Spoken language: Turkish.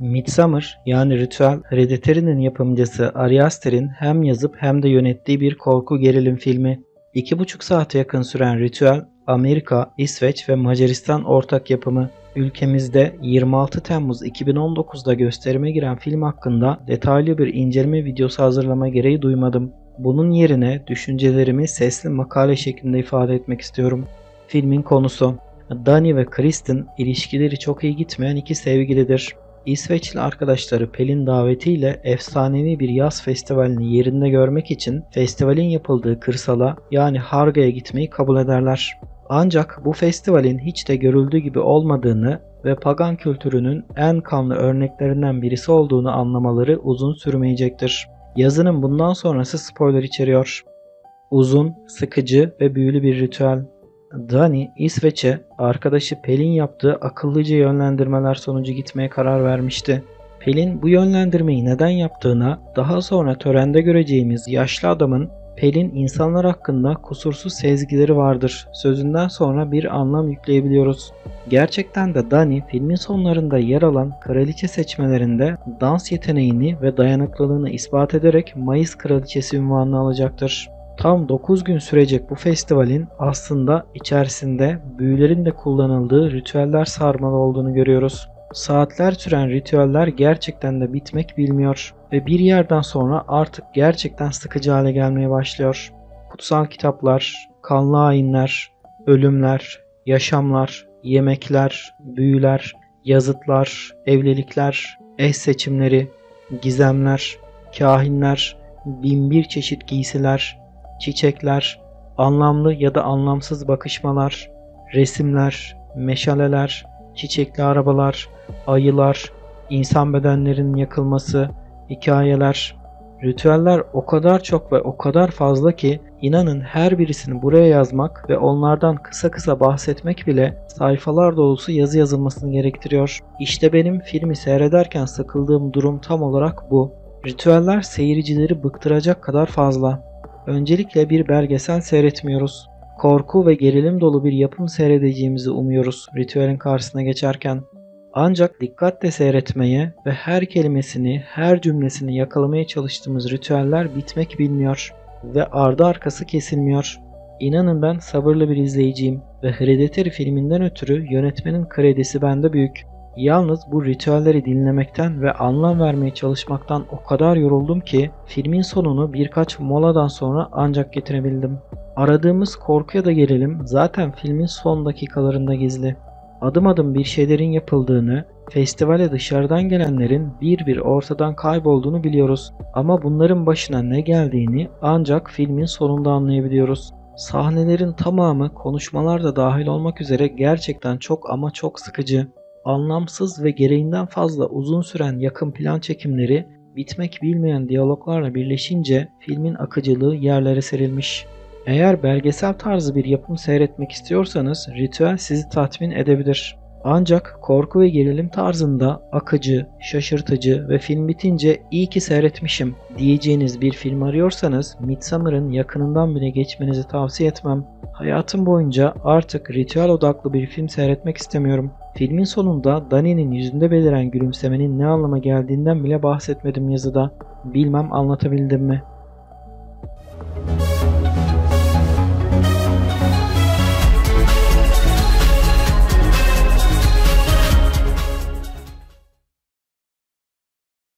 Midsommar yani Ritüel, Hereditary'nin yapımcısı Ari Aster'in hem yazıp hem de yönettiği bir korku gerilim filmi. 2,5 saate yakın süren Ritüel, Amerika, İsveç ve Macaristan ortak yapımı. Ülkemizde 26 Temmuz 2019'da gösterime giren film hakkında detaylı bir inceleme videosu hazırlama gereği duymadım. Bunun yerine düşüncelerimi sesli makale şeklinde ifade etmek istiyorum. Filmin konusu: Danny ve Kristen ilişkileri çok iyi gitmeyen iki sevgilidir. İsveçli arkadaşları Pelin davetiyle efsanevi bir yaz festivalini yerinde görmek için festivalin yapıldığı kırsala yani Harga'ya gitmeyi kabul ederler. Ancak bu festivalin hiç de görüldüğü gibi olmadığını ve pagan kültürünün en kanlı örneklerinden birisi olduğunu anlamaları uzun sürmeyecektir. Yazının bundan sonrası spoiler içeriyor. Uzun, sıkıcı ve büyülü bir ritüel. Dani, İsveç'e arkadaşı Pelin yaptığı akıllıca yönlendirmeler sonucu gitmeye karar vermişti. Pelin bu yönlendirmeyi neden yaptığına, daha sonra törende göreceğimiz yaşlı adamın "Pelin insanlar hakkında kusursuz sezgileri vardır" sözünden sonra bir anlam yükleyebiliyoruz. Gerçekten de Dani filmin sonlarında yer alan kraliçe seçmelerinde dans yeteneğini ve dayanıklılığını ispat ederek Mayıs Kraliçesi unvanını alacaktır. Tam 9 gün sürecek bu festivalin aslında içerisinde büyülerin de kullanıldığı ritüeller sarmalı olduğunu görüyoruz. Saatler süren ritüeller gerçekten de bitmek bilmiyor ve bir yerden sonra artık gerçekten sıkıcı hale gelmeye başlıyor. Kutsal kitaplar, kanlı ayinler, ölümler, yaşamlar, yemekler, büyüler, yazıtlar, evlilikler, eş seçimleri, gizemler, kahinler, binbir çeşit giysiler, çiçekler, anlamlı ya da anlamsız bakışmalar, resimler, meşaleler, çiçekli arabalar, ayılar, insan bedenlerinin yakılması, hikayeler. Ritüeller o kadar çok ve o kadar fazla ki inanın her birisini buraya yazmak ve onlardan kısa kısa bahsetmek bile sayfalar dolusu yazı yazılmasını gerektiriyor. İşte benim filmi seyrederken sıkıldığım durum tam olarak bu. Ritüeller seyircileri bıktıracak kadar fazla. Öncelikle bir belgesel seyretmiyoruz. Korku ve gerilim dolu bir yapım seyredeceğimizi umuyoruz ritüelin karşısına geçerken. Ancak dikkatle seyretmeye ve her kelimesini, her cümlesini yakalamaya çalıştığımız ritüeller bitmek bilmiyor ve ardı arkası kesilmiyor. İnanın ben sabırlı bir izleyiciyim ve Hereditary filminden ötürü yönetmenin kredisi bende büyük. Yalnız bu ritüelleri dinlemekten ve anlam vermeye çalışmaktan o kadar yoruldum ki filmin sonunu birkaç moladan sonra ancak getirebildim. Aradığımız korkuya da gelelim, zaten filmin son dakikalarında gizli. Adım adım bir şeylerin yapıldığını, festivale dışarıdan gelenlerin bir bir ortadan kaybolduğunu biliyoruz. Ama bunların başına ne geldiğini ancak filmin sonunda anlayabiliyoruz. Sahnelerin tamamı, konuşmalar da dahil olmak üzere, gerçekten çok ama çok sıkıcı. Anlamsız ve gereğinden fazla uzun süren yakın plan çekimleri, bitmek bilmeyen diyaloglarla birleşince filmin akıcılığı yerlere serilmiş. Eğer belgesel tarzı bir yapım seyretmek istiyorsanız ritüel sizi tatmin edebilir. Ancak korku ve gerilim tarzında akıcı, şaşırtıcı ve film bitince iyi ki seyretmişim diyeceğiniz bir film arıyorsanız Midsommar'ın yakınından bile geçmenizi tavsiye etmem. Hayatım boyunca artık ritüel odaklı bir film seyretmek istemiyorum. Filmin sonunda Dani'nin yüzünde beliren gülümsemenin ne anlama geldiğinden bile bahsetmedim yazıda. Bilmem anlatabildim mi?